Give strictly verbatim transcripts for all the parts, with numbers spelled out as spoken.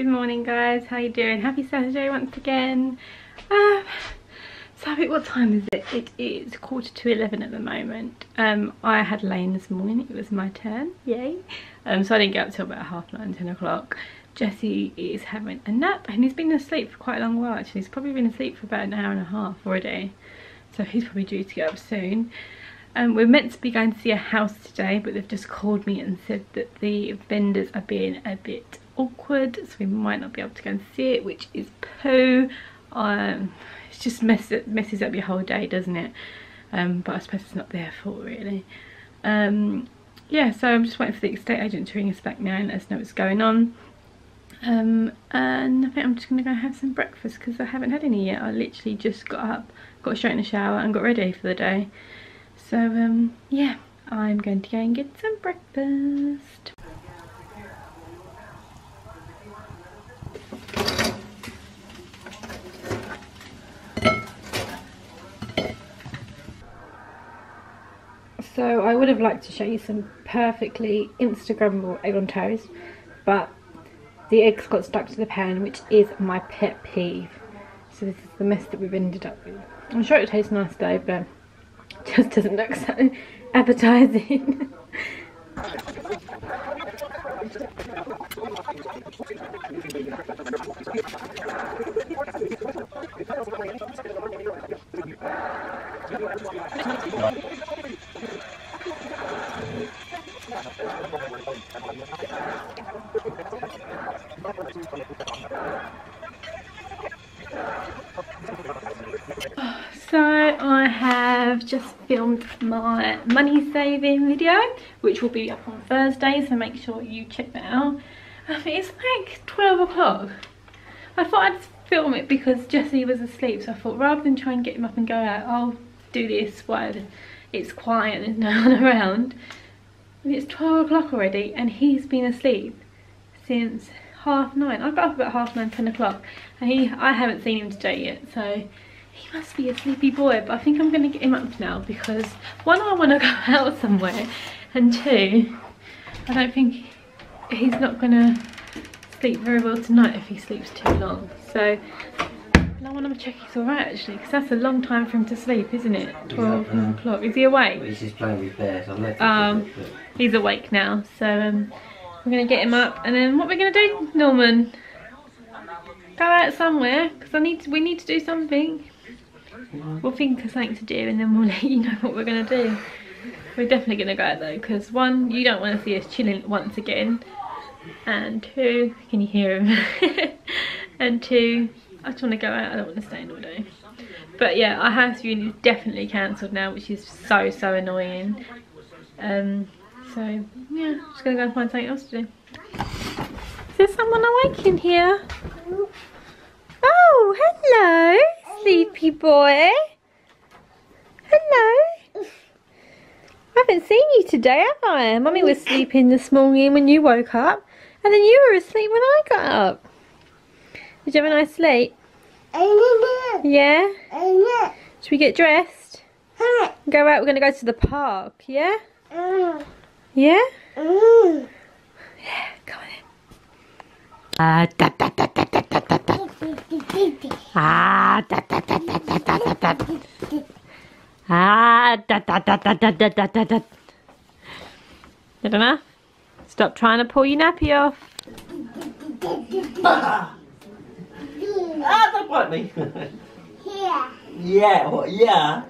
Good morning guys, how you doing? Happy Saturday once again. Um, so what time is it? It is quarter to eleven at the moment. Um, I had Lane this morning, it was my turn, yay. Um, so I didn't get up till about half nine, ten o'clock. Jesse is having a nap and he's been asleep for quite a long while actually. He's probably been asleep for about an hour and a half already. So he's probably due to get up soon. Um, we're meant to be going to see a house today, but they've just called me and said that the vendors are being a bit awkward, so we might not be able to go and see it, which is poo. Um, it just mess it messes up your whole day, doesn't it? Um, but I suppose it's not their fault really. Um, yeah, so I'm just waiting for the estate agent to ring us back now and let us know what's going on. Um, and I think I'm just going to go have some breakfast because I haven't had any yet. I literally just got up, got straight in the shower and got ready for the day. So um, yeah, I'm going to go and get some breakfast. So I would have liked to show you some perfectly Instagrammable egg on toast, but the eggs got stuck to the pan, which is my pet peeve. So this is the mess that we've ended up with. I'm sure it tastes nice though, but it just doesn't look so appetizing. So I have just filmed my money saving video, which will be up on Thursday, so make sure you check that out. Um, it's like twelve o'clock. I thought I'd film it because Jesse was asleep, so I thought rather than try and get him up and go out, I'll do this while it's quiet and there's no one around. And it's twelve o'clock already and he's been asleep since half nine. I got up about half nine, ten o'clock, and he, I haven't seen him today yet, so he must be a sleepy boy. But I think I'm going to get him up now because one, I want to go out somewhere, and two, I don't think he's not going to sleep very well tonight if he sleeps too long. So and I want to check he's alright actually, because that's a long time for him to sleep, isn't it? twelve o'clock. Is he awake? He's just playing with bears. I don't know. Um, he's awake now, so um, we're going to get him up, and then what we're going to do, Norman? Go out somewhere because I need to, we need to do something. We'll think of something to do and then we'll let you know what we're going to do. We're definitely going to go out though because one, you don't want to see us chilling once again, and two, can you hear him? And two, I just want to go out, I don't want to stay in all day. But yeah, our house viewing is definitely cancelled now, which is so so annoying. Um, so yeah, just going to go and find something else to do. Is there someone awake in here? Oh, hello, sleepy boy. Hello. I haven't seen you today, have I? Mummy was sleeping this morning when you woke up, and then you were asleep when I got up. Did you have a nice sleep? Yeah? Should we get dressed? Go out, we're going to go to the park, yeah? Yeah? Yeah, come on in. Ah, da da da da da da da da. Ah, da da da da da da da da. Ah, da da da da da da da da da. Good enough? Stop trying to pull your nappy off. Ah, don't bite me. Yeah. Yeah, what? Yeah.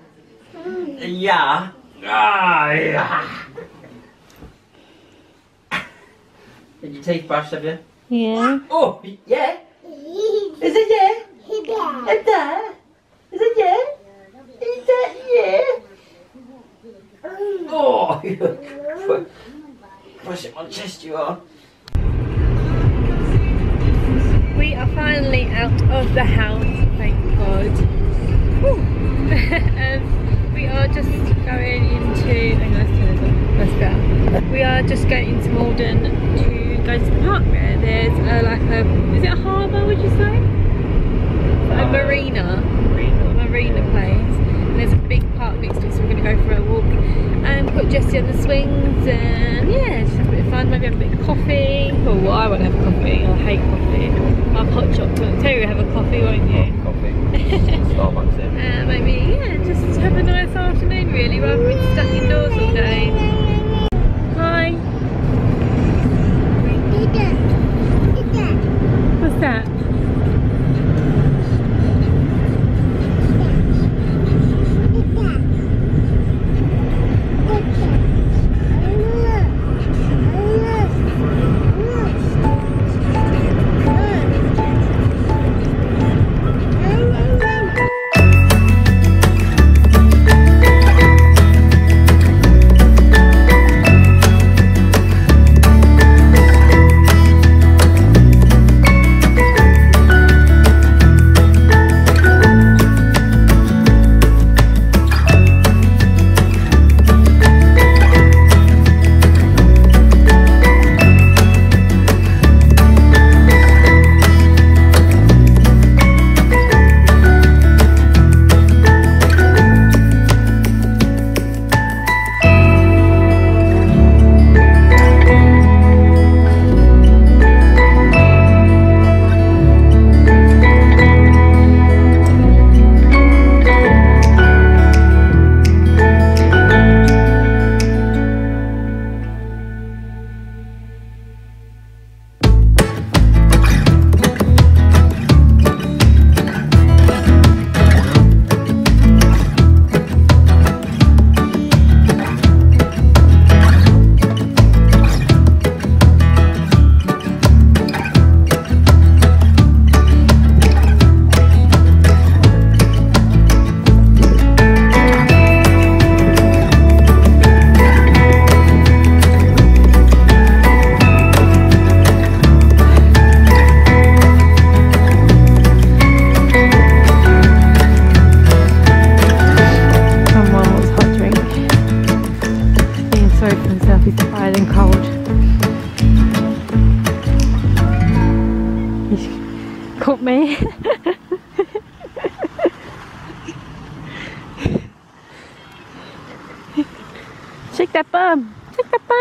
Yeah. Ah, yeah. Did your teeth brush, have you? Yeah. Oh, yeah. Is it yeah? Yeah. Is that? Is it yeah? Is that yeah? Oh, you're crushing my chest, you are. We are finally out of the house, thank God. um, we are just going into. Hang on, let's turn it off. We are just going into Maldon to go to the park there. There's a, like a, is it a harbour would you say? A um, marina, marina, marina place. And there's a big park next to it, so we're going to go for a walk and put Jessie on the swings and yeah, just have a bit of fun, maybe have a bit of coffee. Oh, well, I won't have coffee, I hate coffee. bit of hot chocolate. Terry, have a coffee, won't you? Oh, coffee. Starbucks in. Uh, maybe, yeah, just have a nice afternoon really, rather than stuck indoors all day. Hi. What's that? Shake that bum! Shake that bum!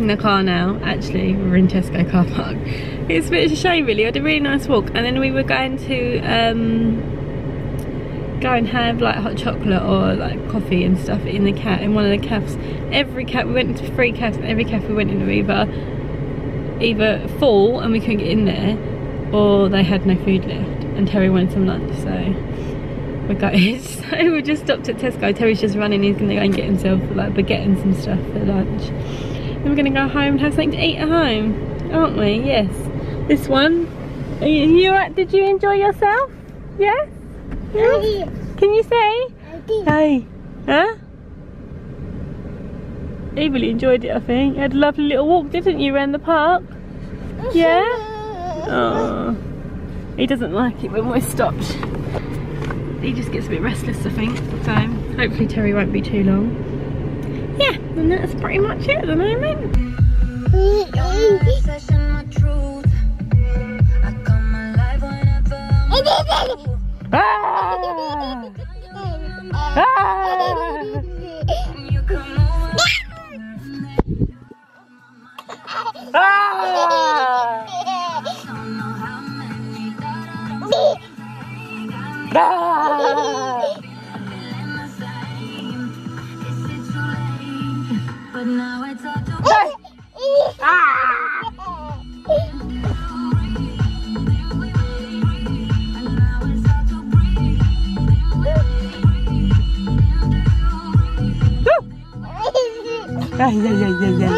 The car now, actually we're in Tesco car park. It's a bit of a shame really. I had a really nice walk and then we were going to um, go and have like hot chocolate or like coffee and stuff in the cat in one of the cafes. Every cat we went to three cafes, every cafe we went in were either, either full and we couldn't get in there or they had no food left and Terry wanted some lunch, so we got it. So we just stopped at Tesco. Terry's just running, he's gonna go and get himself like baguette and some stuff for lunch. We're gonna go home and have something to eat at home, aren't we? Yes. This one. Are you, you right? Did you enjoy yourself? Yes. Yeah? Yeah? Can you say? Hey. Huh? He really enjoyed it, I think. You had a lovely little walk, didn't you, around the park? Yeah. Oh. He doesn't like it when we're stopped. He just gets a bit restless, I think. So hopefully Terry won't be too long. Yeah, and that's pretty much it at the moment. Ah! Ah! Yeah, yeah, yeah, yeah.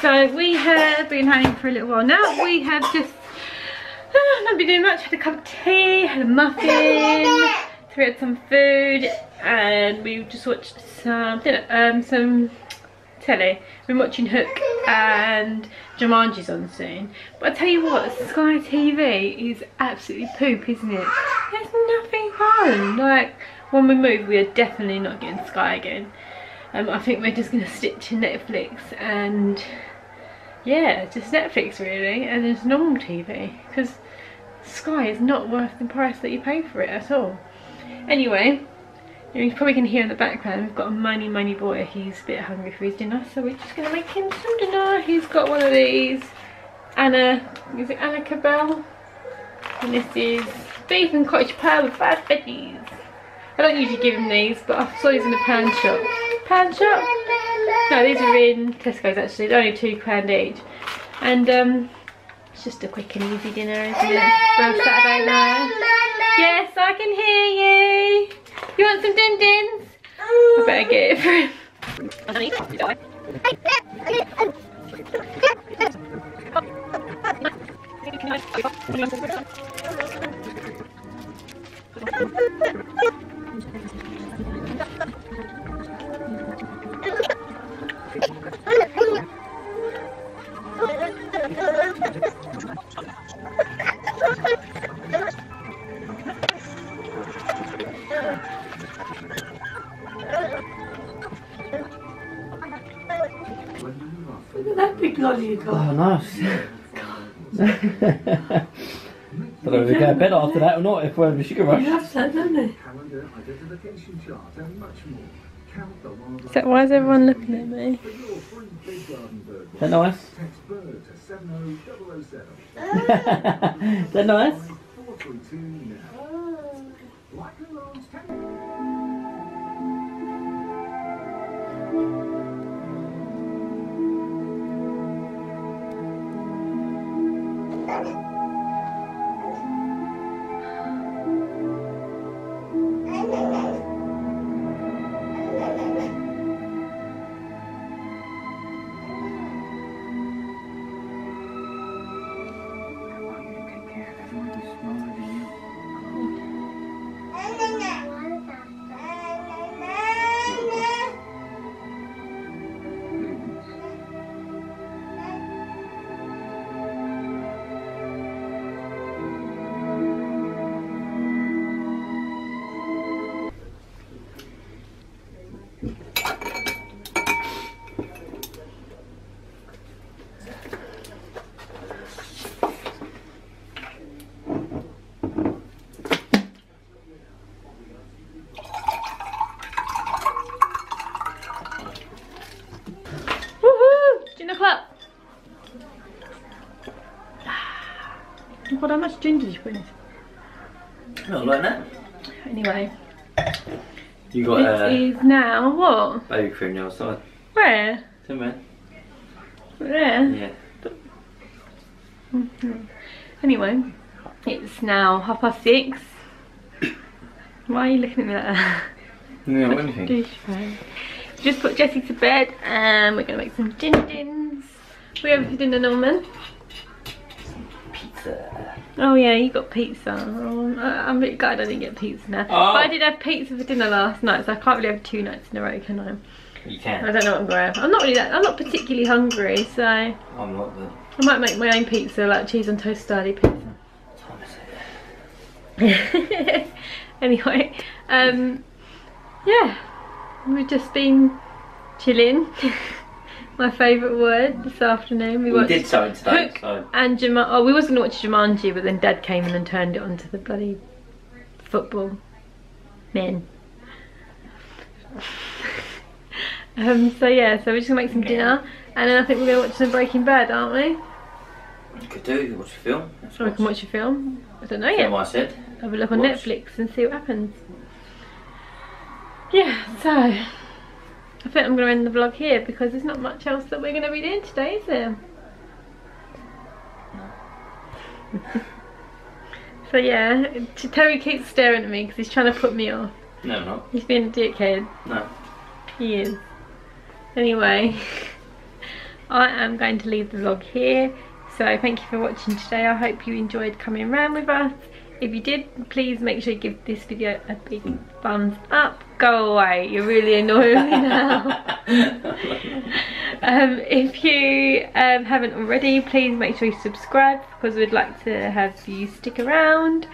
So we have been home for a little while now. We have just uh, not been doing much. Had a cup of tea, had a muffin, threw some food, and we just watched some dinner, um, some telly. We're watching Hook, and Jumanji's on soon. But I tell you what, Sky T V is absolutely poop, isn't it? There's nothing wrong. Like, when we move, we are definitely not getting Sky again. Um, I think we're just going to stick to Netflix and, yeah, just Netflix really, and it's normal T V, because Sky is not worth the price that you pay for it at all. Anyway, you probably can hear in the background, we've got a money, money boy. He's a bit hungry for his dinner, so we're just going to make him some dinner. He's got one of these, Anna, is it Anna Cabell? And this is beef and cottage pie with five veggies. I don't usually give him these, but I saw these in the pound shop. Pound shop? No, these are in Tesco's actually. They're only two pound each. And um, it's just a quick and easy dinner, isn't it? For Saturday night. Yes, I can hear you. You want some din dins? I better get it for him. Look at that big lolly you got. Oh, nice. God. I don't know if we go to bed after that or not, if we're in the sugar rush. You have that, don't you? Is that why is everyone looking at me? Is that nice? Is that nice? God, how much ginger did you put in it? Not like that. Anyway. You got uh, it is now what? Baby cream now outside. Where? There. Man. There? Yeah. Mm-hmm. Anyway, it's now half past six. Why are you looking at me like that? No, what anything. Just put Jesse to bed and we're going to make some gin dins. We have dinner, Norman. Oh yeah, you got pizza. Oh, I'm really glad I didn't get pizza now. Oh. But I did have pizza for dinner last night, so I can't really have two nights in a row, can I? You can. I don't know what I'm gonna have. I'm not really that. I'm not particularly hungry, so. I'm not the. I might make my own pizza, like cheese and toast starly pizza. Honestly. Anyway, um, yeah, we've just been chilling. My favourite word this afternoon. We, we watched did something today. Hook so. And Jumanji. Oh, we was going to watch Jumanji, but then Dad came in and turned it onto the bloody football men. Um, so yeah, so we're just gonna make some dinner, and then I think we're gonna watch some Breaking Bad, aren't we? You could do. You could watch a film. That's or we can watch a film. I don't know yet. What I said. Have a look on watch. Netflix and see what happens. Yeah. So I think I'm gonna end the vlog here because there's not much else that we're gonna be doing today, is there? No. So yeah, Terry keeps staring at me because he's trying to put me off. No, I'm not. He's being a dickhead. No. He is. Anyway, I am going to leave the vlog here. So thank you for watching today. I hope you enjoyed coming around with us. If you did, please make sure you give this video a big thumbs up. Go away, you're really annoying me now. um, if you um, haven't already, please make sure you subscribe because we'd like to have you stick around.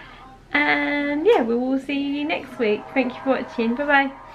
And yeah, we will see you next week. Thank you for watching. Bye bye.